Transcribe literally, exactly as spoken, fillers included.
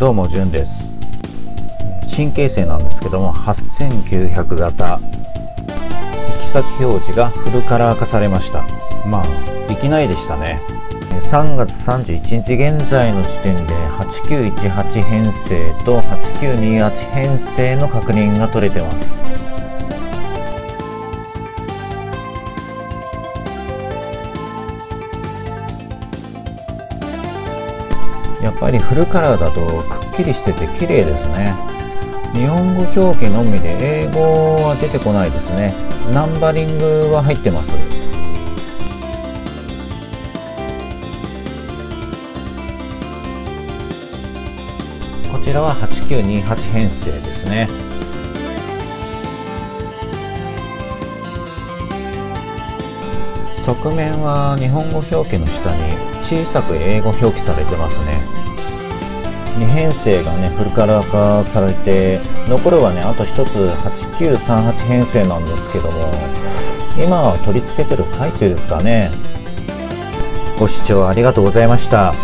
どうもじゅんです。新京成なんですけども、はっせんきゅうひゃく型行き先表示がフルカラー化されました。まあできないでしたね。さんがつさんじゅういちにち現在の時点ではちきゅういちはち編成とはちきゅうにはち編成の確認が取れてます。やっぱりフルカラーだとくっきりしてて綺麗ですね。日本語表記のみで英語は出てこないですね。ナンバリングは入ってます。こちらははちきゅうにはち編成ですね。側面は日本語表記の下に小さく英語表記されてますね。に編成がねフルカラー化されて、残るはねあとひとつはちきゅうさんはち編成なんですけども、今は取り付けてる最中ですかね。ご視聴ありがとうございました。